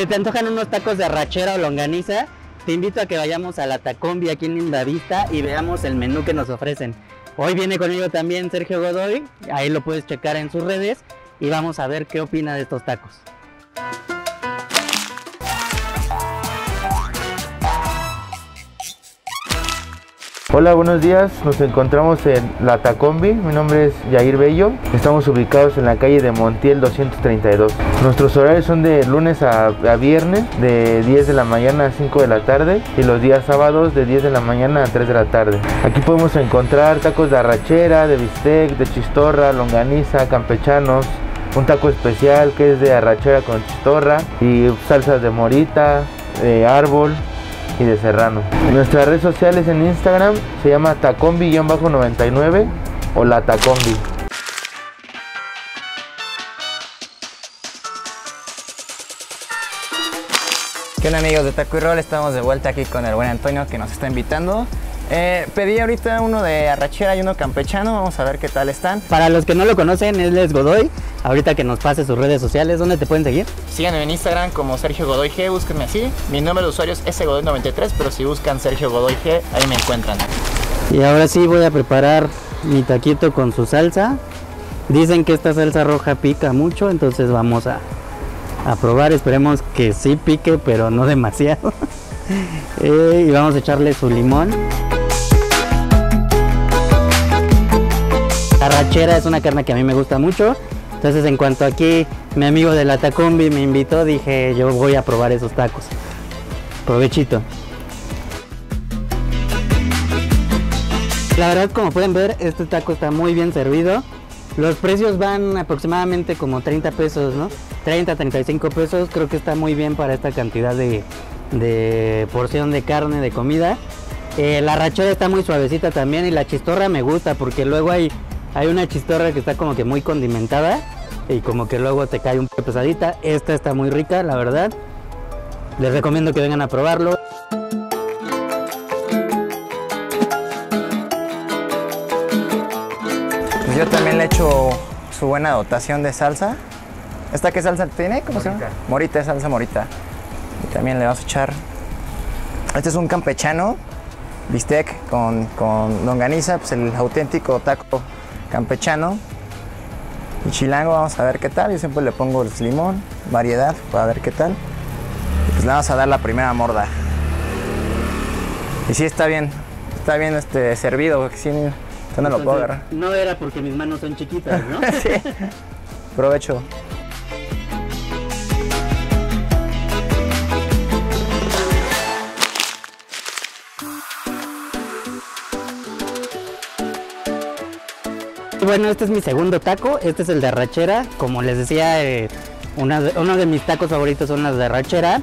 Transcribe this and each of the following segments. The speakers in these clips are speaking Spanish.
Si te antojan unos tacos de arrachera o longaniza, te invito a que vayamos a la Tacombi aquí en Lindavista y veamos el menú que nos ofrecen. Hoy viene conmigo también Sergio Godoy, ahí lo puedes checar en sus redes y vamos a ver qué opina de estos tacos. Hola, buenos días, nos encontramos en la Tacombi, mi nombre es Yair Bello, estamos ubicados en la calle de Montiel 232. Nuestros horarios son de lunes a viernes, de 10 de la mañana a 5 de la tarde, y los días sábados de 10 de la mañana a 3 de la tarde. Aquí podemos encontrar tacos de arrachera, de bistec, de chistorra, longaniza, campechanos, un taco especial que es de arrachera con chistorra, y salsas de morita, de árbol y de serrano. Nuestras redes sociales en Instagram se llama Tacombi-99 o la Tacombi. ¿Qué onda, amigos de Taco y Roll? Estamos de vuelta aquí con el buen Antonio que nos está invitando. Pedí ahorita uno de arrachera y uno campechano, vamos a ver qué tal están. Para los que no lo conocen, él es Godoy. Ahorita que nos pase sus redes sociales, ¿dónde te pueden seguir? Síganme en Instagram como Sergio Godoy G, búsquenme así. Mi número de usuario es Sgodoy93, pero si buscan Sergio Godoy G, ahí me encuentran. Y ahora sí voy a preparar mi taquito con su salsa. Dicen que esta salsa roja pica mucho, entonces vamos a probar. Esperemos que sí pique, pero no demasiado. Y vamos a echarle su limón. Arrachera es una carne que a mí me gusta mucho, entonces en cuanto aquí mi amigo de la Tacombi me invitó, dije yo voy a probar esos tacos. Provechito. La verdad, como pueden ver, este taco está muy bien servido. Los precios van aproximadamente como 30 pesos, ¿no? 30, 35 pesos, creo que está muy bien para esta cantidad de porción de carne, de comida. La arrachera está muy suavecita también, y la chistorra me gusta porque luego hay una chistorra que está como que muy condimentada y como que luego te cae un poco pesadita. Esta está muy rica, la verdad. Les recomiendo que vengan a probarlo. Pues yo también le echo su buena dotación de salsa. ¿Esta qué salsa tiene? ¿Cómo se llama? Morita, salsa morita. Y también le vas a echar... Este es un campechano, bistec con longaniza, pues el auténtico taco campechano y chilango. Vamos a ver qué tal. Yo siempre le pongo el limón, variedad, para ver qué tal. Pues le vamos a dar la primera morda. Y sí, está bien servido, porque sí, no lo puedo agarrar. No era porque mis manos son chiquitas, ¿no? Sí. Provecho. Bueno, este es mi segundo taco, este es el de arrachera. Como les decía, uno de mis tacos favoritos son las de arrachera.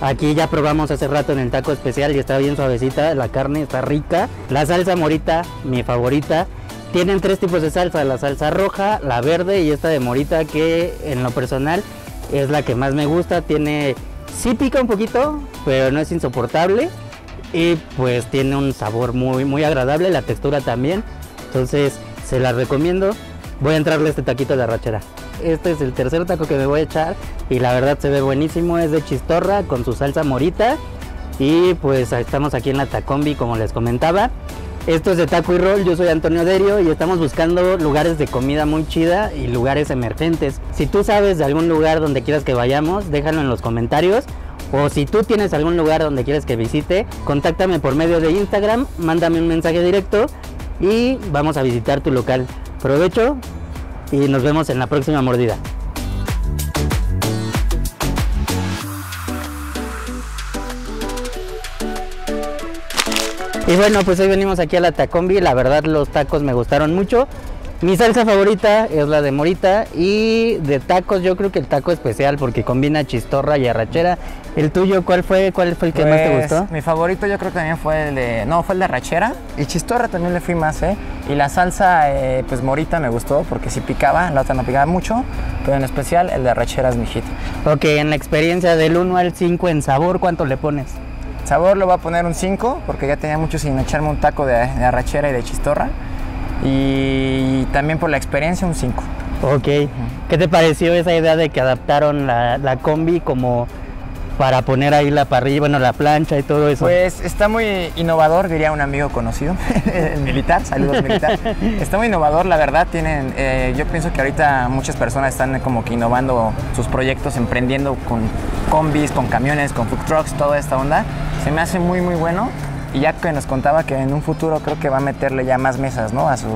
Aquí ya probamos hace rato en el taco especial y está bien suavecita, la carne está rica. La salsa morita, mi favorita. Tienen tres tipos de salsa, la salsa roja, la verde y esta de morita, que en lo personal es la que más me gusta. Tiene, sí pica un poquito, pero no es insoportable. Y pues tiene un sabor muy, muy agradable, la textura también. Entonces... se las recomiendo. Voy a entrarle este taquito de arrachera. Este es el tercer taco que me voy a echar y la verdad se ve buenísimo. Es de chistorra con su salsa morita. Y pues estamos aquí en la Tacombi, como les comentaba. Esto es de Taco y Roll. Yo soy Antonio Derio y estamos buscando lugares de comida muy chida y lugares emergentes. Si tú sabes de algún lugar donde quieras que vayamos, déjalo en los comentarios. O si tú tienes algún lugar donde quieres que visite, contáctame por medio de Instagram, mándame un mensaje directo y vamos a visitar tu local. Provecho y nos vemos en la próxima mordida. Y bueno, pues hoy venimos aquí a la Tacombi. La verdad, los tacos me gustaron mucho. Mi salsa favorita es la de morita. Y de tacos, yo creo que el taco especial, porque combina chistorra y arrachera. ¿El tuyo cuál fue? ¿Cuál fue el que más te gustó? Mi favorito yo creo que también fue el de... No, fue el de arrachera. Y chistorra también le fui más, ¿eh? Y la salsa, pues morita me gustó, porque sí picaba, la otra no picaba mucho. Pero en especial, el de arrachera es mi hit. Ok, en la experiencia del 1 al 5 en sabor, ¿cuánto le pones? Sabor le voy a poner un 5, porque ya tenía mucho sin echarme un taco de arrachera y de chistorra. Y también por la experiencia un 5. Ok, ¿qué te pareció esa idea de que adaptaron la combi como para poner ahí la parrilla, bueno, la plancha y todo eso? Pues está muy innovador, diría un amigo conocido, el militar, saludos militar. Está muy innovador, la verdad, tienen, yo pienso que ahorita muchas personas están como que innovando sus proyectos, emprendiendo con combis, con camiones, con food trucks, toda esta onda. Se me hace muy, muy bueno. Y ya que nos contaba que en un futuro creo que va a meterle ya más mesas, ¿no? A su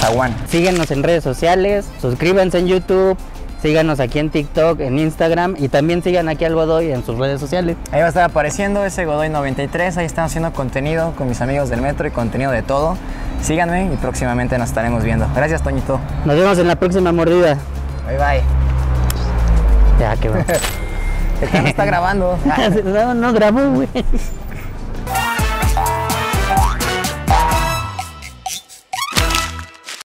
zaguán. Síguenos en redes sociales, suscríbanse en YouTube, síganos aquí en TikTok, en Instagram y también sigan aquí al Godoy en sus redes sociales. Ahí va a estar apareciendo ese Sgodoy93, ahí estamos haciendo contenido con mis amigos del metro y contenido de todo. Síganme y próximamente nos estaremos viendo. Gracias, Toñito. Nos vemos en la próxima mordida. Bye, bye. Ya, qué bueno. No está grabando. No grabó, güey.